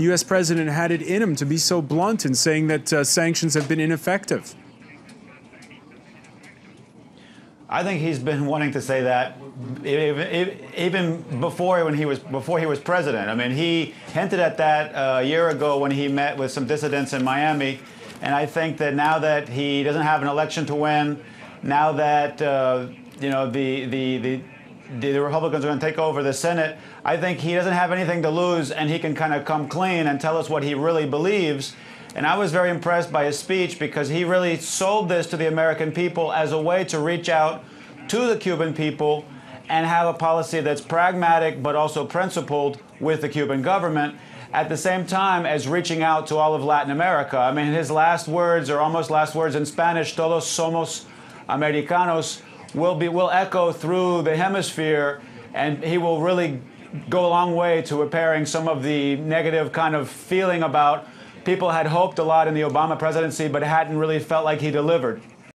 the U.S. president had it in him to be so blunt in saying that sanctions have been ineffective? I think he's been wanting to say that even before he was president. I mean, he hinted at that a year ago when he met with some dissidents in Miami. And I think that now that he doesn't have an election to win, now that you know the Republicans are going to take over the Senate, I think he doesn't have anything to lose, and he can kind of come clean and tell us what he really believes. And I was very impressed by his speech because he really sold this to the American people as a way to reach out to the Cuban people and have a policy that's pragmatic but also principled with the Cuban government at the same time as reaching out to all of Latin America. I mean, his last words, or almost last words in Spanish, todos somos americanos, will echo through the hemisphere, and he will really go a long way to repairing some of the negative kind of feeling about people had hoped a lot in the Obama presidency, but hadn't really felt like he delivered.